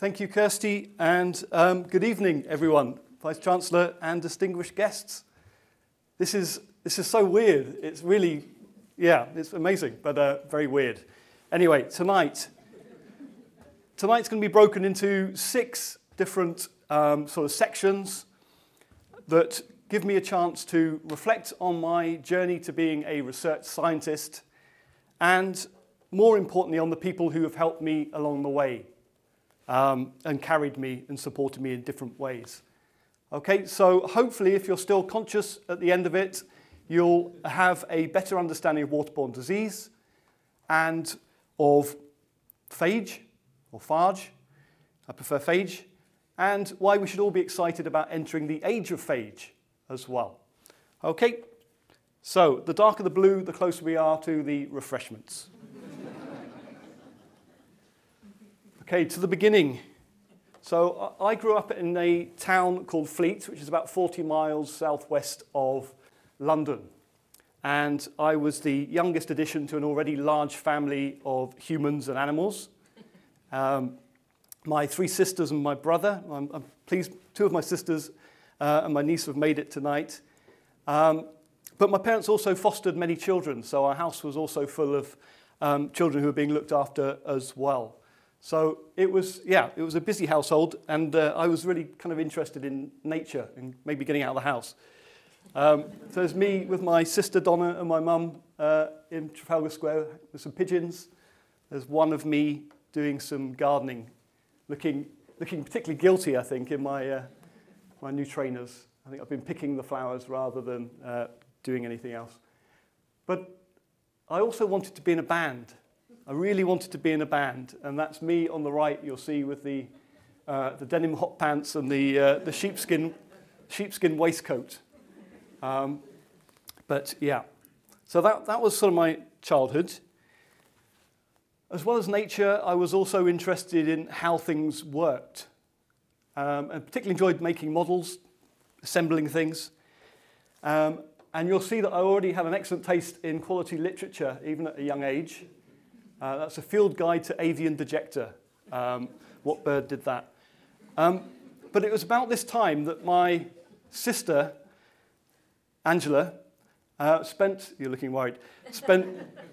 Thank you, Kirsty, and good evening, everyone, Vice-Chancellor and distinguished guests. This is so weird. It's really, yeah, it's amazing, but very weird. Anyway, tonight's going to be broken into 6 different sort of sections that give me a chance to reflect on my journey to being a research scientist and, more importantly, on the people who have helped me along the way and carried me and supported me in different ways. Okay, so hopefully if you're still conscious at the end of it, you'll have a better understanding of waterborne disease and of phage, or phage, I prefer phage, and why we should all be excited about entering the age of phage as well. Okay, so the darker the blue, the closer we are to the refreshments. Okay, to the beginning. So I grew up in a town called Fleet, which is about 40 miles southwest of London. And I was the youngest addition to an already large family of humans and animals. My 3 sisters and my brother. I'm pleased 2 of my sisters and my niece have made it tonight. But my parents also fostered many children, so our house was also full of children who were being looked after as well. So it was, yeah, it was a busy household, and I was really kind of interested in nature and maybe getting out of the house. So it's me with my sister Donna and my mum in Trafalgar Square with some pigeons. There's one of me doing some gardening, looking particularly guilty, I think, in my, my new trainers. I think I've been picking the flowers rather than doing anything else. But I also wanted to be in a band. I really wanted to be in a band, and that's me on the right. You'll see with the denim hot pants and the sheepskin waistcoat. But yeah, so that was sort of my childhood. As well as nature, I was also interested in how things worked, and particularly enjoyed making models, assembling things. And you'll see that I already had an excellent taste in quality literature, even at a young age. That's a field guide to avian dejecta. What bird did that? But it was about this time that my sister, Angela, you're looking worried, spent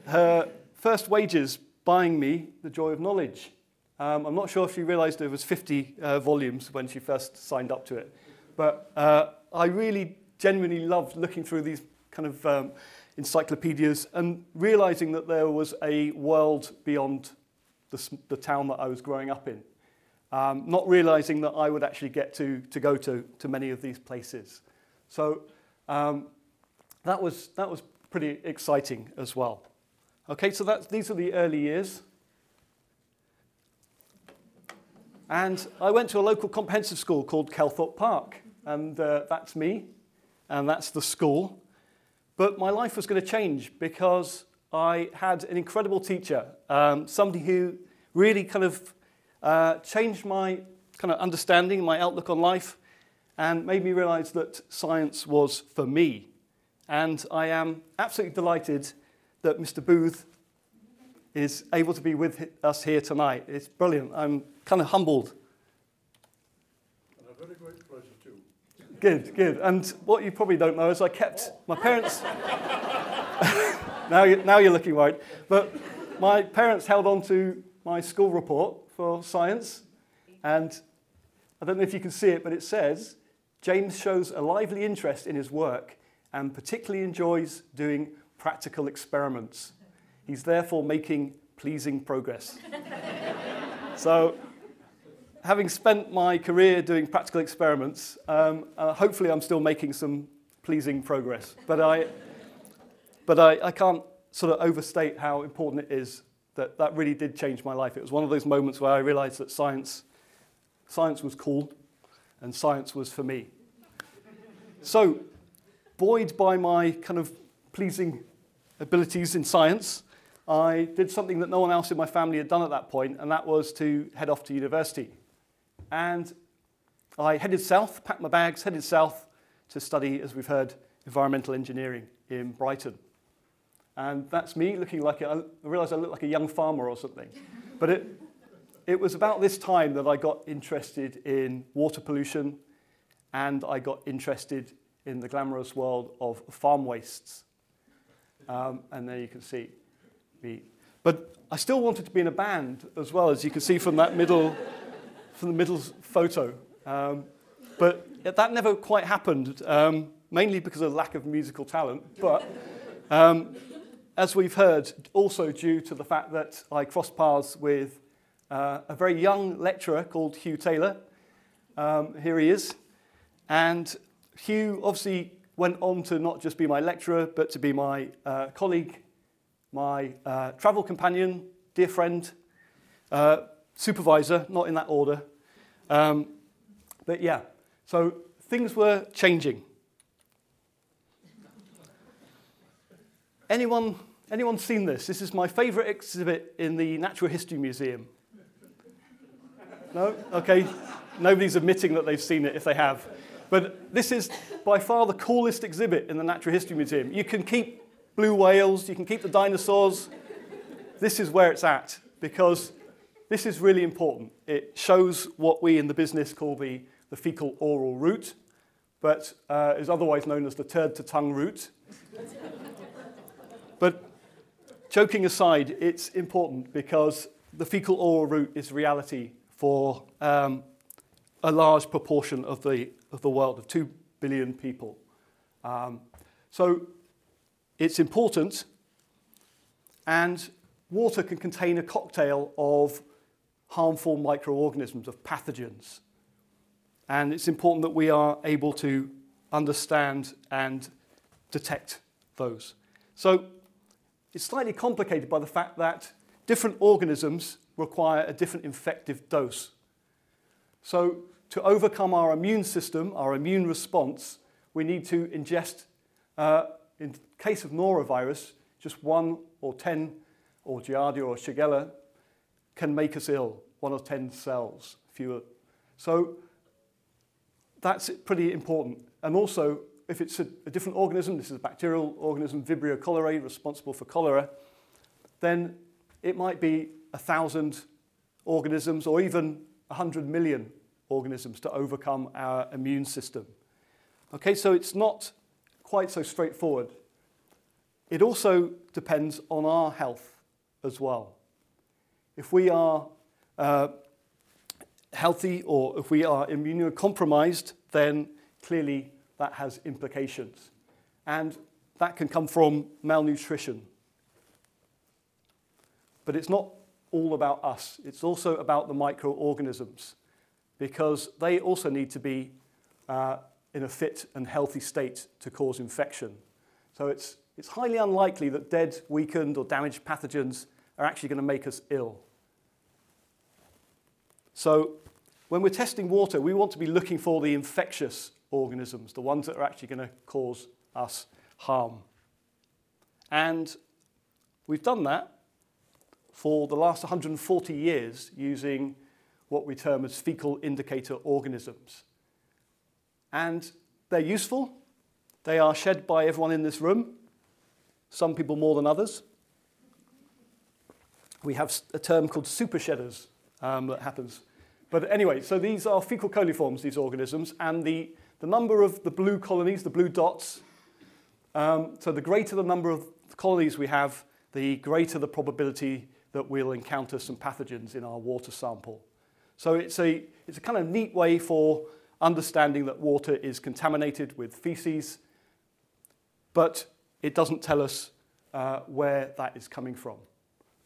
her first wages buying me The Joy of Knowledge. I'm not sure if she realized there was 50 volumes when she first signed up to it. But I really genuinely loved looking through these kind of encyclopedias and realizing that there was a world beyond the town that I was growing up in, not realizing that I would actually get to go to many of these places. So that was pretty exciting as well. Okay, so these are the early years. And I went to a local comprehensive school called Kelthorpe Park, and that's me, and that's the school. But my life was going to change because I had an incredible teacher, somebody who really kind of changed my kind of understanding, my outlook on life, and made me realize that science was for me. And I am absolutely delighted that Mr. Booth is able to be with us here tonight. It's brilliant. I'm kind of humbled. Good, good. And what you probably don't know is I kept my parents... now you're looking worried. But my parents held on to my school report for science. And I don't know if you can see it, but it says, James shows a lively interest in his work and particularly enjoys doing practical experiments. He's therefore making pleasing progress. So... having spent my career doing practical experiments, hopefully I'm still making some pleasing progress. But I can't sort of overstate how important it is that that really did change my life. It was one of those moments where I realized that science was cool and science was for me. So, buoyed by my kind of pleasing abilities in science, I did something that no one else in my family had done at that point, and that was to head off to university. And I headed south, packed my bags, headed south to study, as we've heard, environmental engineering in Brighton. And that's me looking like, I realised I looked like a young farmer or something. But it was about this time that I got interested in water pollution, and I got interested in the glamorous world of farm wastes. And there you can see me. But I still wanted to be in a band as well, as you can see from that middle, from the middle photo. But that never quite happened, mainly because of lack of musical talent. But as we've heard, also due to the fact that I crossed paths with a very young lecturer called Hugh Taylor. Here he is. And Hugh obviously went on to not just be my lecturer, but to be my colleague, my travel companion, dear friend, supervisor, not in that order. But yeah, so things were changing. Anyone seen this? This is my favorite exhibit in the Natural History Museum. No? Okay. Nobody's admitting that they've seen it if they have. But this is by far the coolest exhibit in the Natural History Museum. You can keep blue whales, you can keep the dinosaurs. This is where it's at, because this is really important. It shows what we in the business call the fecal oral route, but is otherwise known as the turd to tongue route. But joking aside, it's important because the fecal oral route is reality for a large proportion of the world, of 2 billion people. So it's important, and water can contain a cocktail of harmful microorganisms, of pathogens. And it's important that we are able to understand and detect those. So it's slightly complicated by the fact that different organisms require a different infective dose. So to overcome our immune system, our immune response, we need to ingest, in the case of norovirus, just 1 or 10, or Giardia or Shigella, can make us ill, 1 or 10 cells, fewer. So that's pretty important. And also, if it's a different organism, this is a bacterial organism, Vibrio cholerae, responsible for cholera, then it might be 1,000 organisms or even 100 million organisms to overcome our immune system. Okay, so it's not quite so straightforward. It also depends on our health as well. If we are healthy or if we are immunocompromised, then clearly that has implications. And that can come from malnutrition. But it's not all about us. It's also about the microorganisms, because they also need to be in a fit and healthy state to cause infection. So it's highly unlikely that dead, weakened, or damaged pathogens are actually going to make us ill. So when we're testing water, we want to be looking for the infectious organisms, the ones that are actually going to cause us harm. And we've done that for the last 140 years using what we term as fecal indicator organisms. And they're useful. They are shared by everyone in this room, some people more than others. We have a term called supershedders that happens. But anyway, so these are fecal coliforms, these organisms, and the number of the blue colonies, the blue dots, so the greater the number of colonies we have, the greater the probability that we'll encounter some pathogens in our water sample. So it's a kind of neat way for understanding that water is contaminated with feces, but it doesn't tell us where that is coming from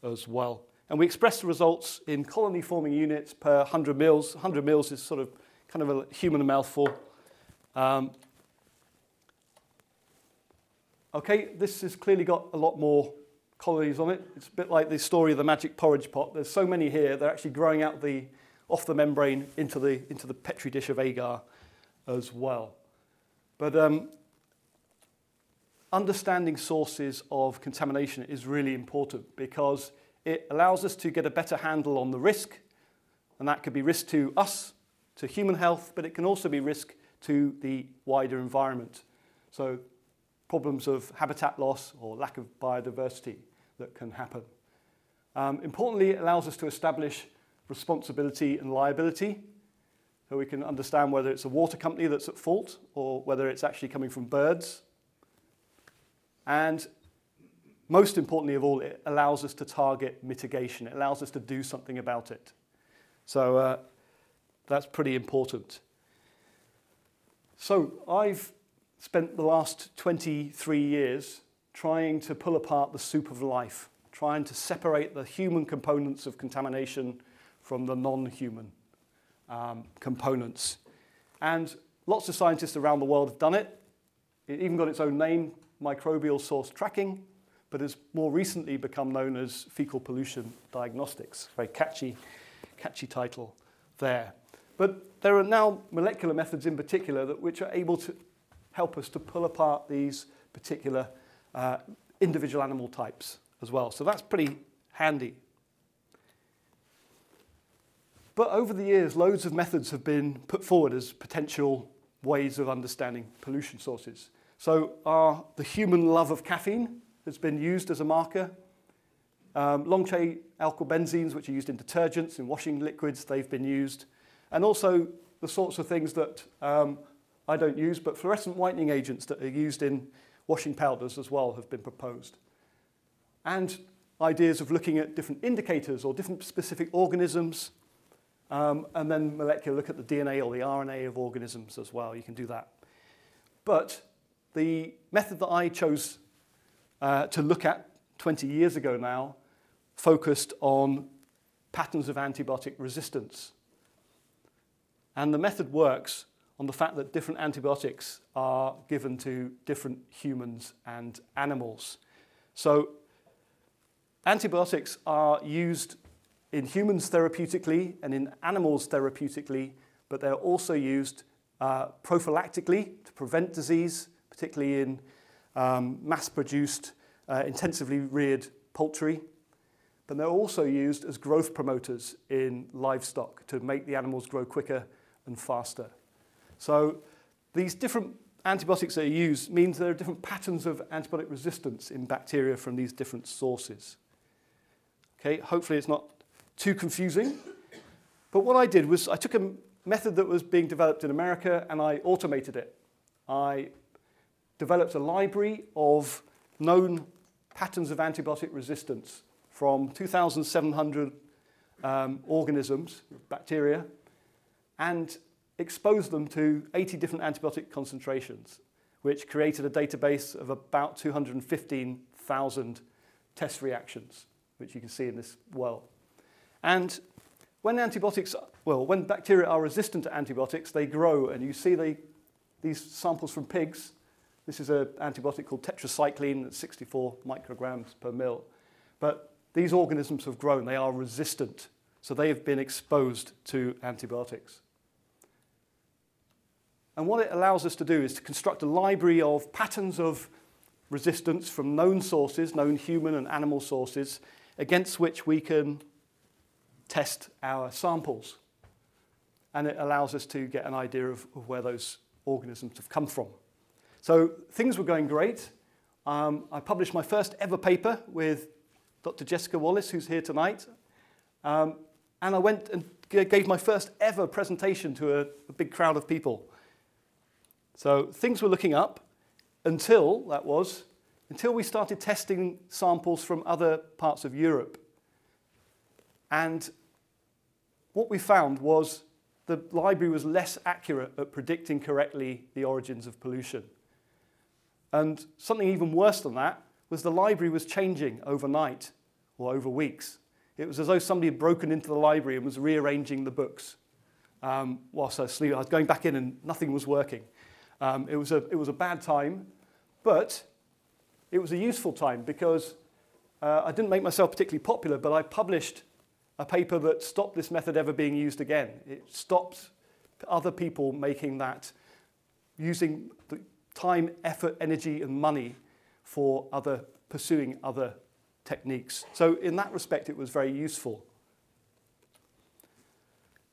as well. And we express the results in colony-forming units per 100 mils. 100 mils is sort of kind of a human mouthful. Okay, this has clearly got a lot more colonies on it. It's a bit like the story of the magic porridge pot. There's so many here, they're actually growing out off the membrane into the petri dish of agar as well. But understanding sources of contamination is really important because it allows us to get a better handle on the risk, and that could be risk to us, to human health, but it can also be risk to the wider environment. So problems of habitat loss or lack of biodiversity that can happen. Importantly, it allows us to establish responsibility and liability. So we can understand whether it's a water company that's at fault or whether it's actually coming from birds. And most importantly of all, it allows us to target mitigation. It allows us to do something about it. So that's pretty important. So I've spent the last 23 years trying to pull apart the soup of life, trying to separate the human components of contamination from the non-human components. And lots of scientists around the world have done it. It even got its own name, microbial source tracking, but has more recently become known as fecal pollution diagnostics. Very catchy title there. But there are now molecular methods in particular which are able to help us to pull apart these particular individual animal types as well. So that's pretty handy. But over the years, loads of methods have been put forward as potential ways of understanding pollution sources. So the human love of caffeine has been used as a marker. Long-chain alkyl benzenes, which are used in detergents, in washing liquids, they've been used. And also the sorts of things that I don't use, but fluorescent whitening agents that are used in washing powders as well have been proposed. And ideas of looking at different indicators or different specific organisms, and then molecular look at the DNA or the RNA of organisms as well. You can do that. But the method that I chose to look at 20 years ago now focused on patterns of antibiotic resistance. And the method works on the fact that different antibiotics are given to different humans and animals. So antibiotics are used in humans therapeutically and in animals therapeutically, but they're also used prophylactically to prevent disease, particularly in mass-produced, intensively reared poultry. But they're also used as growth promoters in livestock to make the animals grow quicker and faster. So these different antibiotics that are used means there are different patterns of antibiotic resistance in bacteria from these different sources. Okay, hopefully it's not too confusing. But what I did was I took a method that was being developed in America and I automated it. I developed a library of known patterns of antibiotic resistance from 2,700 organisms, bacteria, and exposed them to 80 different antibiotic concentrations, which created a database of about 215,000 test reactions, which you can see in this well. And when bacteria are resistant to antibiotics, they grow, and you see these samples from pigs. This is an antibiotic called tetracycline at 64 micrograms per mil. But these organisms have grown. They are resistant. So they have been exposed to antibiotics. And what it allows us to do is to construct a library of patterns of resistance from known sources, known human and animal sources, against which we can test our samples. And it allows us to get an idea of where those organisms have come from. So things were going great. I published my first ever paper with Dr. Jessica Wallace, who's here tonight. And I went and gave my first ever presentation to a big crowd of people. So things were looking up until we started testing samples from other parts of Europe. And what we found was the library was less accurate at predicting correctly the origins of pollution. And something even worse than that was the library was changing overnight or over weeks. It was as though somebody had broken into the library and was rearranging the books. Whilst I was asleep, I was going back in and nothing was working. It was a bad time, but it was a useful time because I didn't make myself particularly popular, but I published a paper that stopped this method ever being used again. It stopped other people making that, using the time, effort, energy, and money for pursuing other techniques. So in that respect, it was very useful.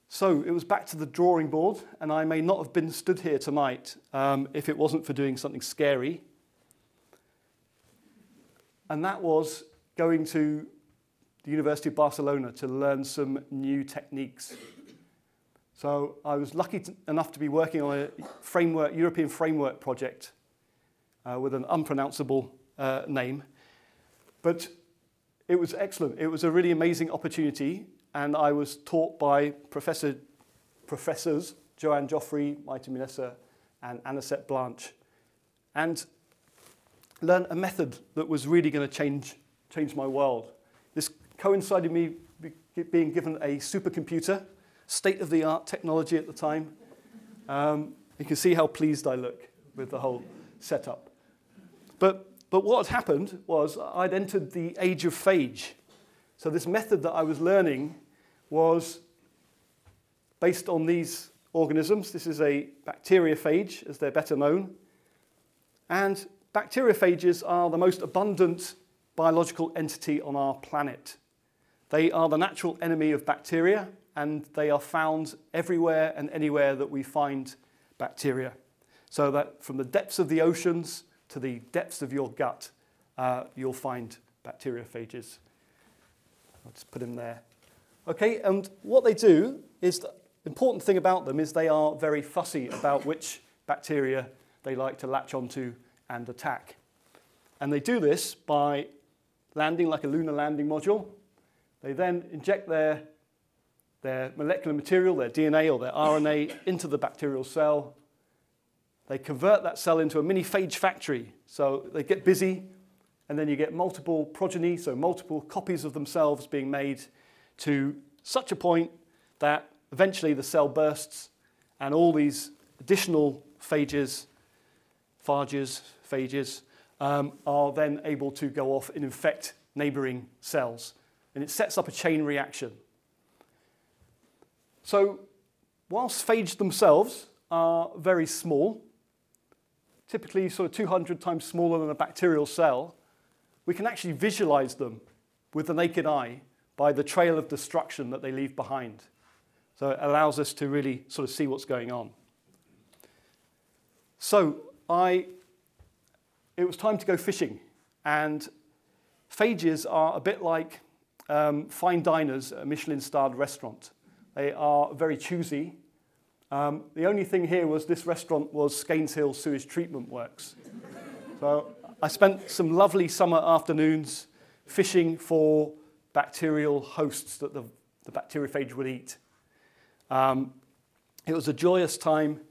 So it was back to the drawing board, and I may not have been stood here tonight if it wasn't for doing something scary. And that was going to the University of Barcelona to learn some new techniques. So I was lucky enough to be working on a framework, European framework project with an unpronounceable name. But it was excellent. It was a really amazing opportunity, and I was taught by professors Joanne Joffrey, Maite Munessa, and Anisette Blanche, and learned a method that was really going to change my world. This coincided me being given a supercomputer, state-of-the-art technology at the time. You can see how pleased I look with the whole setup. But what had happened was I'd entered the age of phage. So this method that I was learning was based on these organisms. This is a bacteriophage, as they're better known. And bacteriophages are the most abundant biological entity on our planet. They are the natural enemy of bacteria, and they are found everywhere and anywhere that we find bacteria. So that from the depths of the oceans to the depths of your gut, you'll find bacteriophages. I'll just put them there. Okay, and what they do is, the important thing about them is they are very fussy about which bacteria they like to latch onto and attack. And they do this by landing like a lunar landing module. They then inject their molecular material, their DNA or their RNA, into the bacterial cell. They convert that cell into a mini phage factory. So they get busy, and then you get multiple progeny, so multiple copies of themselves being made to such a point that eventually the cell bursts, and all these additional phages are then able to go off and infect neighboring cells. And it sets up a chain reaction. So whilst phages themselves are very small, typically sort of 200 times smaller than a bacterial cell, we can actually visualize them with the naked eye by the trail of destruction that they leave behind. So it allows us to really sort of see what's going on. So it was time to go fishing. And phages are a bit like fine diners at a Michelin-starred restaurant. They are very choosy. The only thing here was this restaurant was Skeynes Hill Sewage Treatment Works. So I spent some lovely summer afternoons fishing for bacterial hosts that the bacteriophage would eat. It was a joyous time,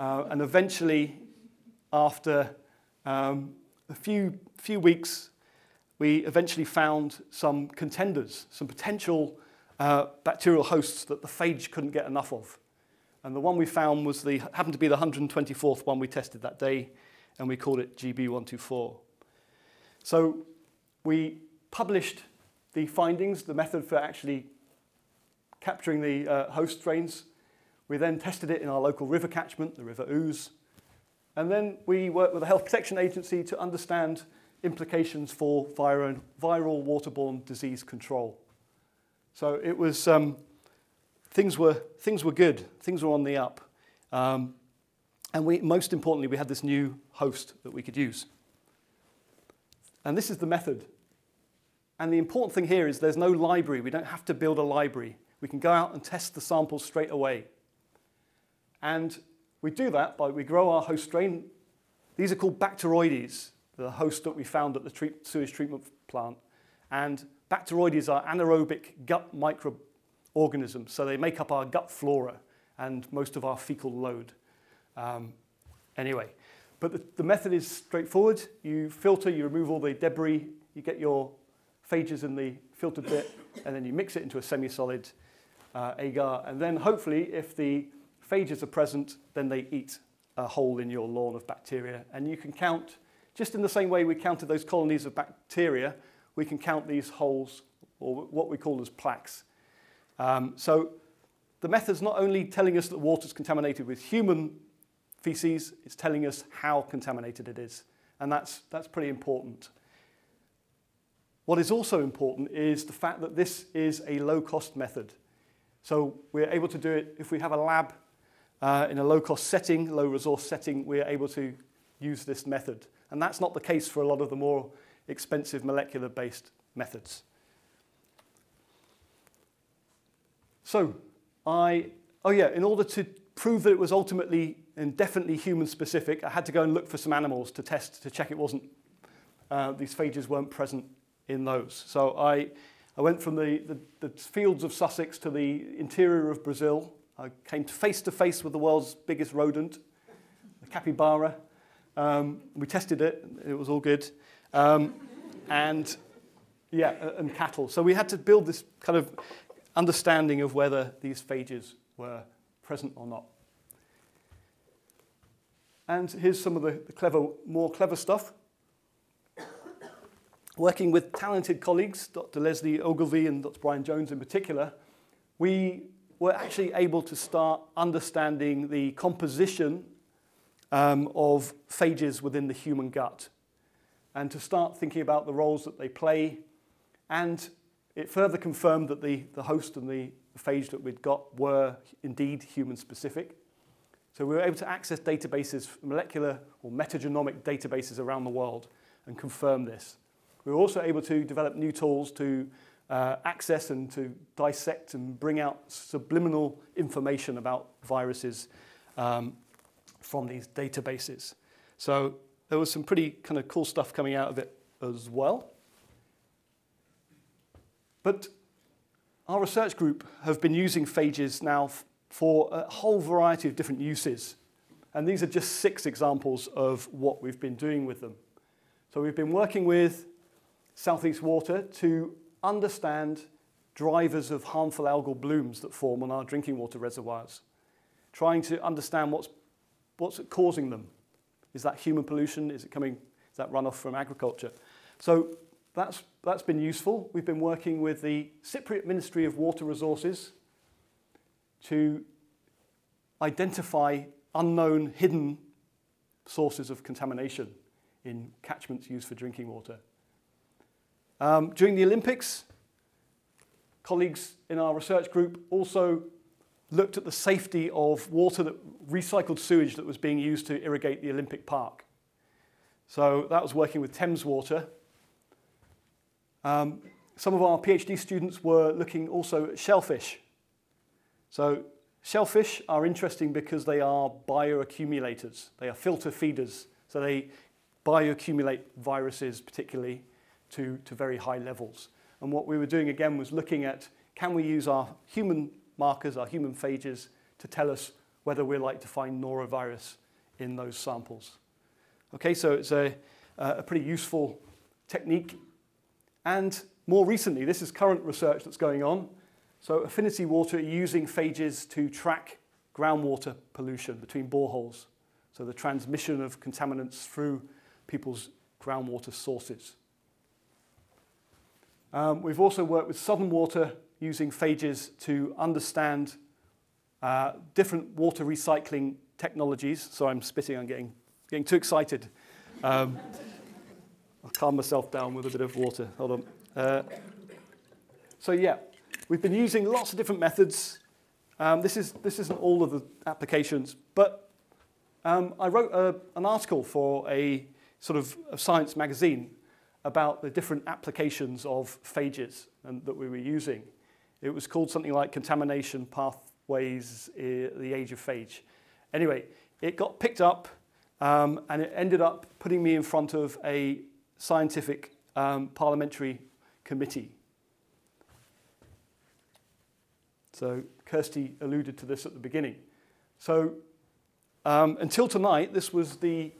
and eventually, after a few weeks, we eventually found some contenders, some potential bacterial hosts that the phage couldn't get enough of. And the one we found was happened to be the 124th one we tested that day, and we called it GB124. So we published the findings, the method for actually capturing the host strains. We then tested it in our local river catchment, the River Ouse. And then we worked with the Health Protection Agency to understand implications for viral waterborne disease control. So it was... Things were good. Things were on the up. And most importantly, we had this new host that we could use. And this is the method. And the important thing here is there's no library. We don't have to build a library. We can go out and test the samples straight away. And we do that by we grow our host strain. These are called Bacteroides, the host that we found at the sewage treatment plant. And Bacteroides are anaerobic gut microbes. Organisms, so they make up our gut flora and most of our fecal load. Anyway, but the method is straightforward. You filter, you remove all the debris, you get your phages in the filtered bit, and then you mix it into a semi-solid agar, and then hopefully if the phages are present, then they eat a hole in your lawn of bacteria. And you can count, just in the same way we counted those colonies of bacteria, we can count these holes, or what we call as plaques. So the method's not only telling us that water's contaminated with human feces, it's telling us how contaminated it is. And that's pretty important. What is also important is the fact that this is a low-cost method. So we're able to do it if we have a lab in a low-cost setting, low-resource setting, we're able to use this method. And that's not the case for a lot of the more expensive molecular-based methods. So in order to prove that it was ultimately and definitely human specific, I had to go and look for some animals to test, to check it wasn't, these phages weren't present in those. So I went from the fields of Sussex to the interior of Brazil. I came to face with the world's biggest rodent, the capybara. We tested it, it was all good. And yeah, and cattle. So we had to build this kind of understanding of whether these phages were present or not. And here's some of the more clever stuff. Working with talented colleagues, Dr. Leslie Ogilvie and Dr. Brian Jones in particular, we were actually able to start understanding the composition of phages within the human gut, and to start thinking about the roles that they play. And it further confirmed that the host and the phage that we'd got were indeed human specific. So we were able to access databases, molecular or metagenomic databases around the world, and confirm this. We were also able to develop new tools to access and to dissect and bring out subliminal information about viruses from these databases. So there was some pretty kind of cool stuff coming out of it as well. But our research group have been using phages now for a whole variety of different uses. And these are just 6 examples of what we've been doing with them. So we've been working with Southeast Water to understand drivers of harmful algal blooms that form on our drinking water reservoirs, trying to understand what's causing them. Is that human pollution? Is that runoff from agriculture? So that's been useful. We've been working with the Cypriot Ministry of Water Resources to identify unknown hidden sources of contamination in catchments used for drinking water. During the Olympics, colleagues in our research group also looked at the safety of water, that recycled sewage that was being used to irrigate the Olympic Park. So that was working with Thames water. Some of our PhD students were looking also at shellfish. So shellfish are interesting because they are bioaccumulators. They are filter feeders. So they bioaccumulate viruses, particularly to very high levels. And what we were doing again was looking at, can we use our human markers, our human phages, to tell us whether we're likely to find norovirus in those samples. Okay, so it's a pretty useful technique. And more recently, this is current research that's going on. So Affinity Water are using phages to track groundwater pollution between boreholes, so the transmission of contaminants through people's groundwater sources. We've also worked with Southern Water using phages to understand different water recycling technologies. So I'm spitting, I'm getting too excited. I'll calm myself down with a bit of water, hold on. So yeah, we've been using lots of different methods. This isn't all of the applications, but I wrote an article for a sort of a science magazine about the different applications of phages and that we were using. It was called something like Contamination Pathways, the Age of Phage. Anyway, it got picked up and it ended up putting me in front of a scientific parliamentary committee. So Kirsty alluded to this at the beginning. So until tonight, this was the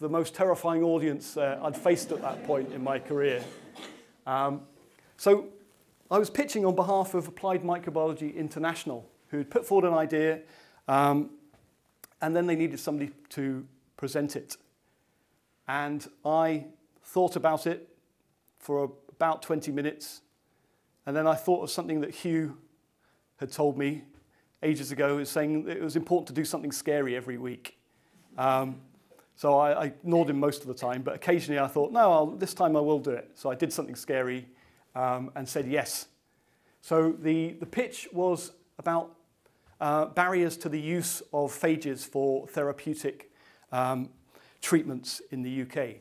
most terrifying audience I'd faced at that point in my career. So I was pitching on behalf of Applied Microbiology International, who had put forward an idea, and then they needed somebody to present it. And I thought about it for about 20 minutes, and then I thought of something that Hugh had told me ages ago, saying that it was important to do something scary every week. So I ignored him most of the time, but occasionally I thought, no, this time I will do it. So I did something scary and said yes. So the pitch was about barriers to the use of phages for therapeutic treatments in the UK.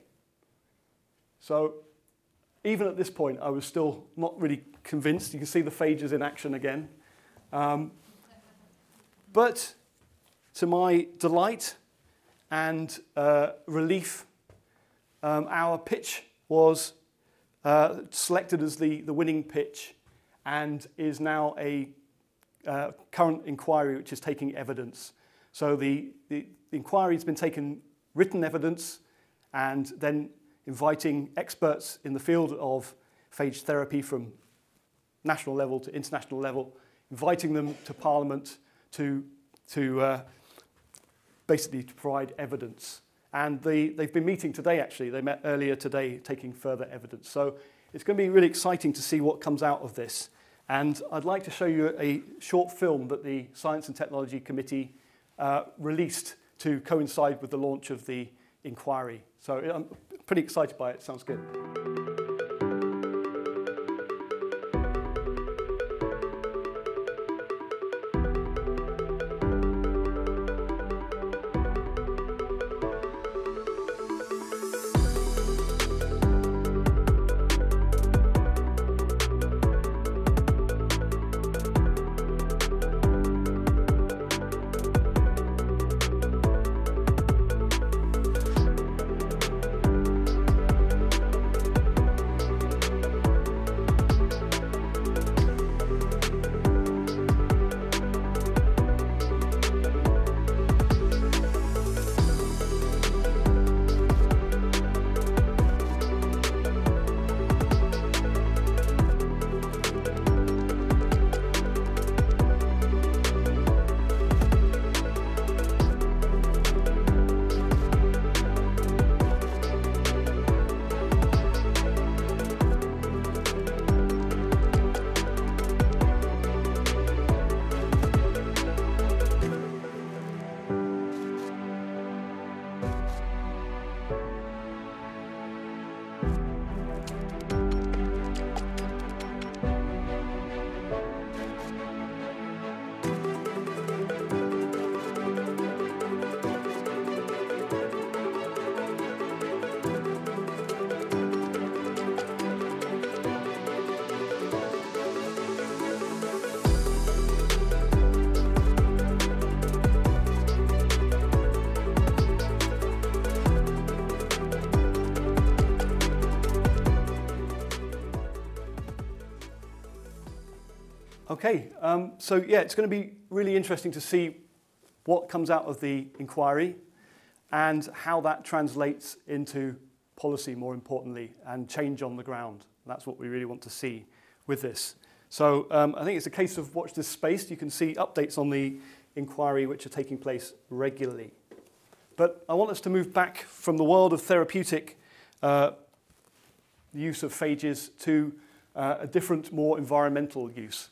So even at this point, I was still not really convinced. You can see the phages in action again. But to my delight and relief, our pitch was selected as the winning pitch and is now a current inquiry which is taking evidence. So the inquiry has been taking written evidence and then inviting experts in the field of phage therapy from national level to international level, inviting them to Parliament to basically to provide evidence. And they've been meeting today, actually. They met earlier today, taking further evidence. So it's going to be really exciting to see what comes out of this. And I'd like to show you a short film that the Science and Technology Committee released to coincide with the launch of the inquiry. So I'm pretty excited by it. Sounds good. Okay, so yeah, it's going to be really interesting to see what comes out of the inquiry and how that translates into policy, more importantly, and change on the ground. That's what we really want to see with this. So I think it's a case of watch this space. You can see updates on the inquiry which are taking place regularly. But I want us to move back from the world of therapeutic use of phages to a different, more environmental use.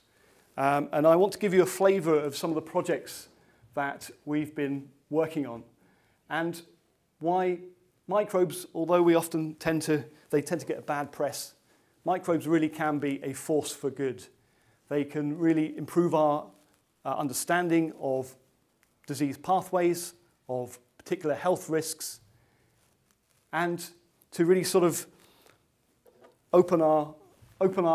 And I want to give you a flavour of some of the projects that we've been working on and why microbes, although we often tend to get a bad press, microbes really can be a force for good. They can really improve our understanding of disease pathways, of particular health risks, and to really sort of open our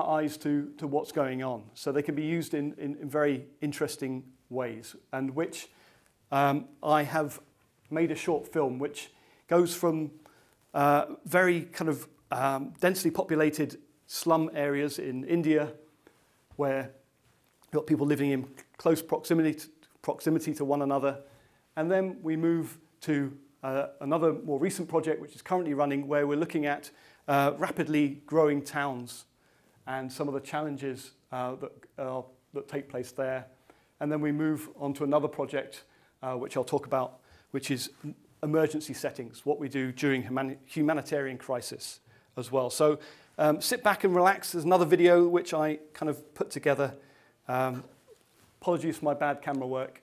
eyes to what's going on. So they can be used in very interesting ways, and which I have made a short film which goes from very kind of densely populated slum areas in India, where you've got people living in close proximity to one another. And then we move to another more recent project which is currently running, where we're looking at rapidly growing towns and some of the challenges that take place there. And then we move on to another project, which I'll talk about, which is emergency settings, what we do during humanitarian crisis as well. So sit back and relax. There's another video which I kind of put together. Apologies for my bad camera work.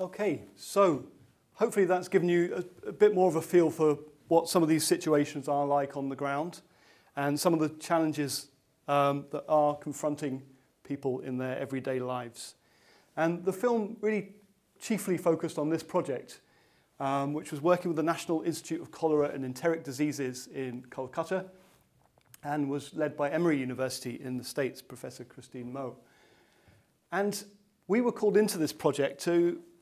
Okay, so hopefully that's given you a bit more of a feel for what some of these situations are like on the ground and some of the challenges that are confronting people in their everyday lives. And the film really chiefly focused on this project, which was working with the National Institute of Cholera and Enteric Diseases in Kolkata and was led by Emory University in the States, Professor Christine Moe. And we were called into this project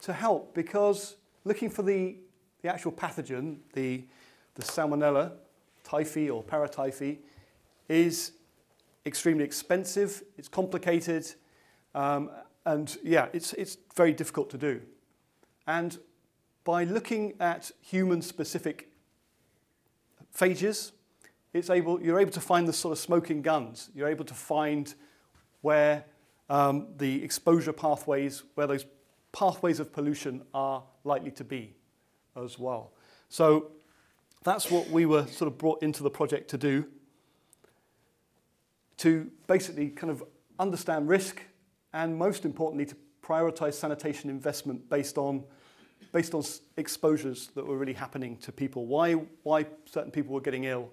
to help because looking for the actual pathogen, the Salmonella typhi or paratyphi, is extremely expensive, it's complicated, and yeah, it's very difficult to do. And by looking at human-specific phages, you're able to find the sort of smoking guns. You're able to find where the exposure pathways, where those pathways of pollution are likely to be as well. So that's what we were sort of brought into the project to do, to basically kind of understand risk and most importantly to prioritise sanitation investment based on exposures that were really happening to people, why certain people were getting ill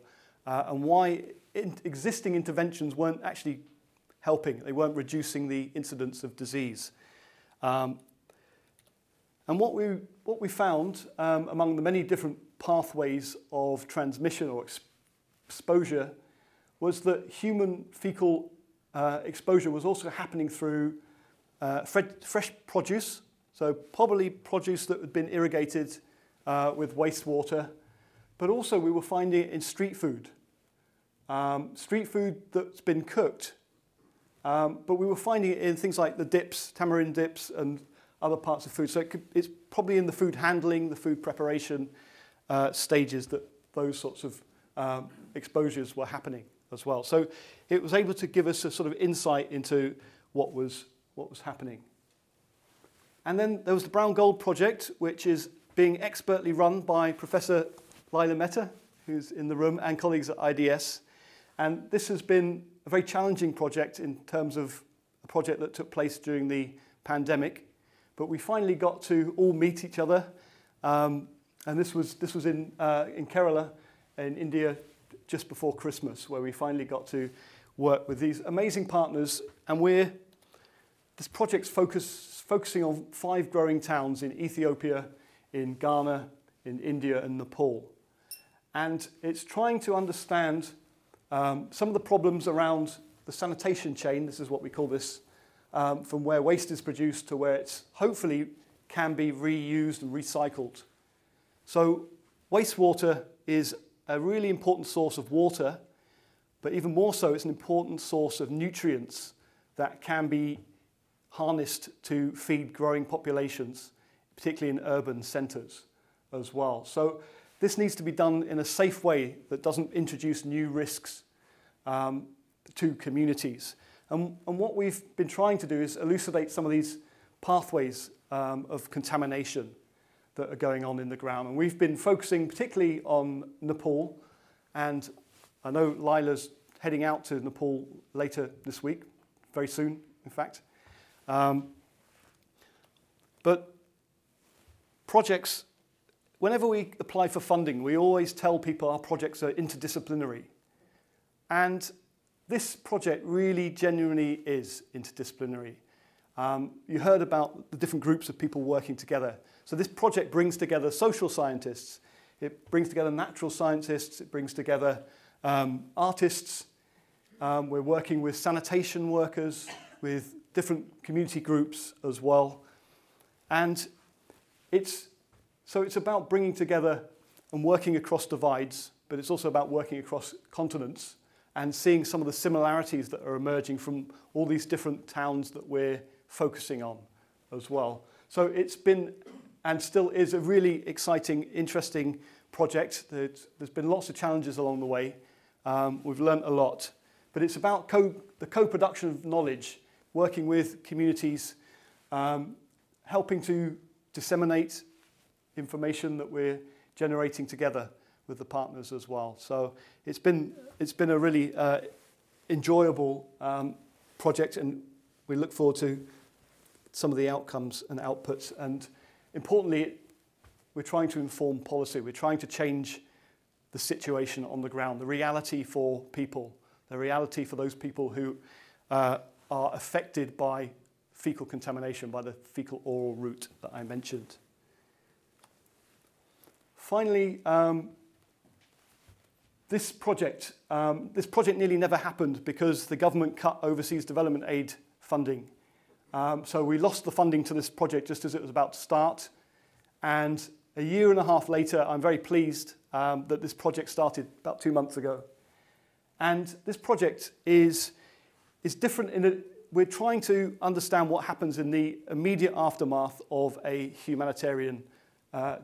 and why existing interventions weren't actually helping, they weren't reducing the incidence of disease. And what we found among the many different pathways of transmission or exposure was that human fecal exposure was also happening through fresh produce, so probably produce that had been irrigated with wastewater, but also we were finding it in street food that's been cooked, but we were finding it in things like the dips, tamarind dips and other parts of food, so it's probably in the food handling, the food preparation stages that those sorts of exposures were happening as well. So it was able to give us a sort of insight into what was happening. And then there was the Brown Gold Project, which is being expertly run by Professor Lila Mehta, who's in the room, and colleagues at IDS. And this has been a very challenging project in terms of a project that took place during the pandemic. But we finally got to all meet each other. And this was in Kerala, in India, just before Christmas, where we finally got to work with these amazing partners, and this project's focusing on 5 growing towns in Ethiopia, in Ghana, in India and Nepal. And it's trying to understand some of the problems around the sanitation chain, this is what we call this, from where waste is produced to where it's hopefully can be reused and recycled. So wastewater is a really important source of water, but even more so it's an important source of nutrients that can be harnessed to feed growing populations, particularly in urban centres as well. So this needs to be done in a safe way that doesn't introduce new risks to communities. And what we've been trying to do is elucidate some of these pathways of contamination that are going on in the ground. And we've been focusing particularly on Nepal, and I know Lila's heading out to Nepal later this week, very soon in fact. But projects, whenever we apply for funding, we always tell people our projects are interdisciplinary. And this project really genuinely is interdisciplinary. You heard about the different groups of people working together. So this project brings together social scientists, it brings together natural scientists, it brings together artists. We're working with sanitation workers, with different community groups as well. And it's about bringing together and working across divides, but it's also about working across continents and seeing some of the similarities that are emerging from all these different towns that we're focusing on as well. So it's been, and still is, a really exciting, interesting project. There's been lots of challenges along the way. We've learned a lot, but it's about the co-production of knowledge, working with communities, helping to disseminate information that we're generating together with the partners as well. So it's been a really enjoyable project, and we look forward to some of the outcomes and outputs and Importantly, we're trying to inform policy. We're trying to change the situation on the ground, the reality for people, the reality for those people who are affected by fecal contamination, by the fecal oral route that I mentioned. Finally, this project nearly never happened because the government cut overseas development aid funding. So we lost the funding to this project just as it was about to start. And a year and a half later, I'm very pleased that this project started about 2 months ago. And this project is different in that we're trying to understand what happens in the immediate aftermath of a humanitarian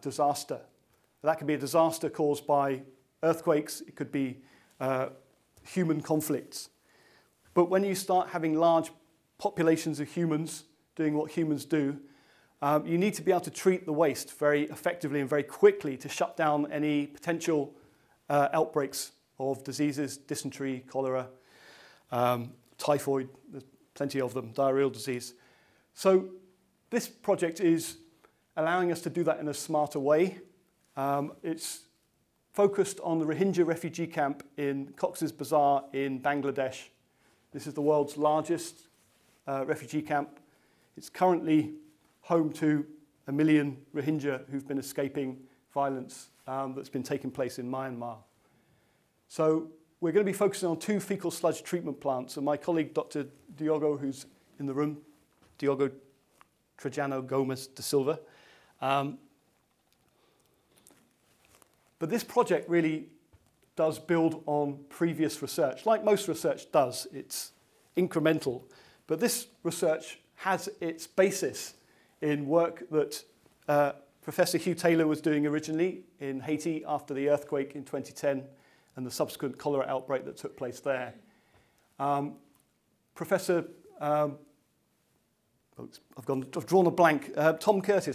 disaster. That could be a disaster caused by earthquakes, it could be human conflicts. But when you start having large populations of humans doing what humans do, you need to be able to treat the waste very effectively and very quickly to shut down any potential outbreaks of diseases, dysentery, cholera, typhoid, there's plenty of them, diarrheal disease. So this project is allowing us to do that in a smarter way. It's focused on the Rohingya refugee camp in Cox's Bazar in Bangladesh. This is the world's largest refugee camp. It's currently home to 1 million Rohingya who've been escaping violence that's been taking place in Myanmar. So we're going to be focusing on 2 fecal sludge treatment plants. And my colleague, Dr. Diogo, who's in the room, Diogo Trajano Gomes de Silva, but this project really does build on previous research. Like most research does, it's incremental. But this research has its basis in work that Professor Hugh Taylor was doing originally in Haiti after the earthquake in 2010 and the subsequent cholera outbreak that took place there. Tom Curtis, I'm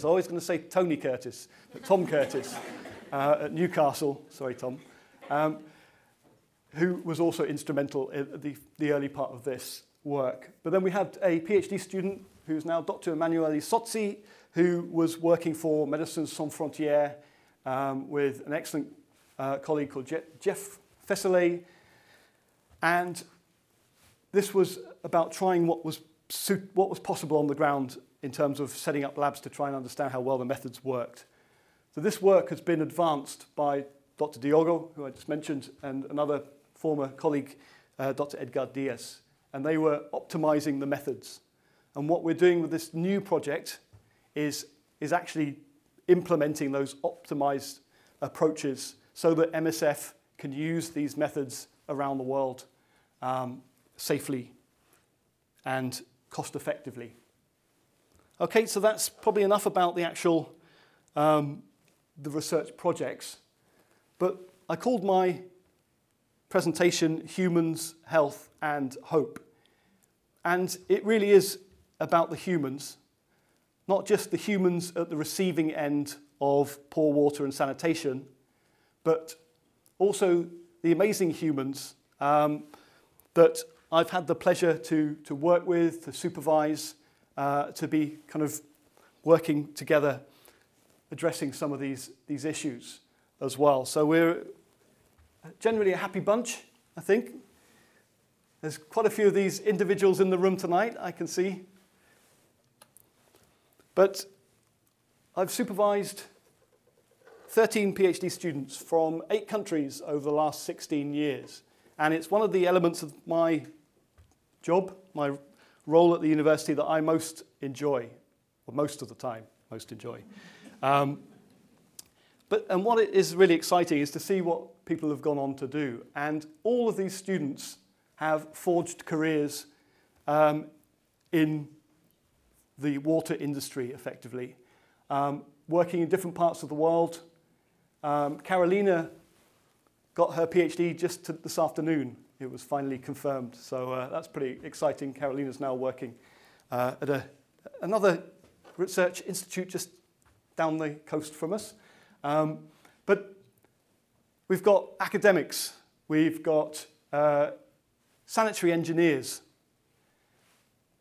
always going to say Tony Curtis, but Tom Curtis. At Newcastle, sorry Tom, who was also instrumental in the early part of this work. But then we had a PhD student who's now Dr. Emanuele Sozzi, who was working for Médecins Sans Frontières with an excellent colleague called Jeff Fesselet. And this was about trying what was possible on the ground in terms of setting up labs to try and understand how well the methods worked. So this work has been advanced by Dr. Diogo, who I just mentioned, and another former colleague, Dr. Edgar Diaz, and they were optimizing the methods. And what we're doing with this new project is actually implementing those optimized approaches so that MSF can use these methods around the world safely and cost effectively. Okay, so that's probably enough about the actual the research projects, but I called my presentation Humans, Health and Hope, and it really is about the humans, not just the humans at the receiving end of poor water and sanitation, but also the amazing humans that I've had the pleasure to work with, to supervise, to be kind of working together addressing some of these issues as well. So we're generally a happy bunch, I think. There's quite a few of these individuals in the room tonight, I can see. But I've supervised 13 PhD students from 8 countries over the last 16 years. And it's one of the elements of my job, my role at the university that I most enjoy, or most of the time, most enjoy. And what it is really exciting is to see what people have gone on to do. And all of these students have forged careers in the water industry, effectively, working in different parts of the world. Carolina got her PhD just this afternoon. It was finally confirmed. So that's pretty exciting. Carolina's now working at another research institute just down the coast from us. But we've got academics, we've got sanitary engineers,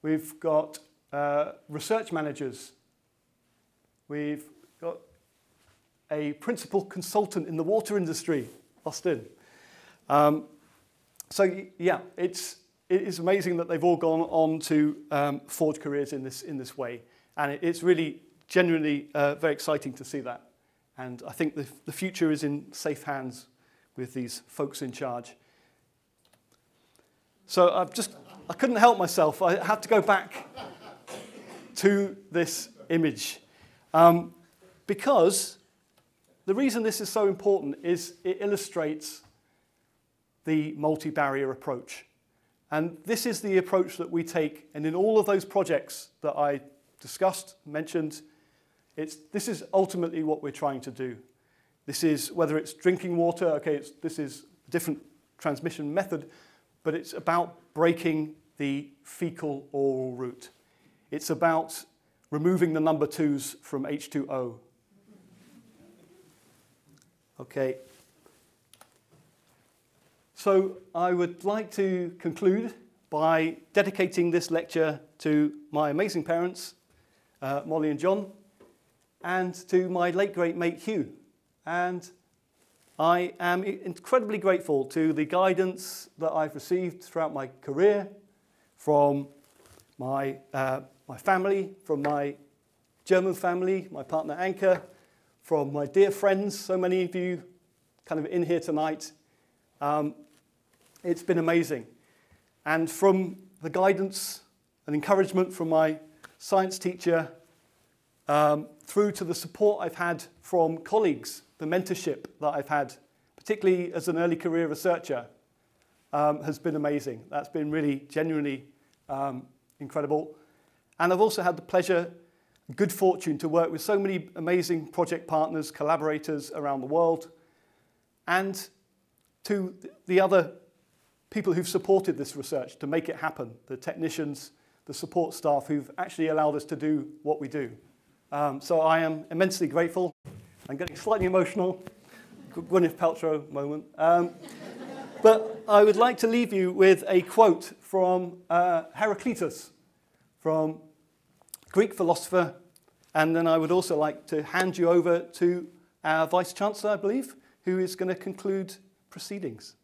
we've got research managers, We've got a principal consultant in the water industry, Austin. So yeah, it is amazing that they've all gone on to forge careers in this way, and it's really genuinely very exciting to see that. And I think the future is in safe hands with these folks in charge. So I couldn't help myself. I had to go back to this image because the reason this is so important is it illustrates the multi-barrier approach. And this is the approach that we take. And in all of those projects that I discussed, mentioned, this is ultimately what we're trying to do. This is, whether it's drinking water, okay, this is a different transmission method, but it's about breaking the fecal oral route. It's about removing the number twos from H2O. Okay. So I would like to conclude by dedicating this lecture to my amazing parents, Molly and John, and to my late great mate Hugh. And I am incredibly grateful to the guidance that I've received throughout my career from my family, from my German family, my partner Anke, from my dear friends, so many of you kind of in here tonight. It's been amazing. And from the guidance and encouragement from my science teacher through to the support I've had from colleagues, the mentorship that I've had, particularly as an early career researcher, has been amazing. That's been really genuinely incredible. And I've also had the pleasure, good fortune, to work with so many amazing project partners, collaborators around the world, and to the other people who've supported this research to make it happen, the technicians, the support staff who've actually allowed us to do what we do. So I am immensely grateful. I'm getting slightly emotional, Gwyneth Paltrow moment. But I would like to leave you with a quote from Heraclitus, from Greek philosopher, and then I would also like to hand you over to our Vice-Chancellor, I believe, who is going to conclude proceedings.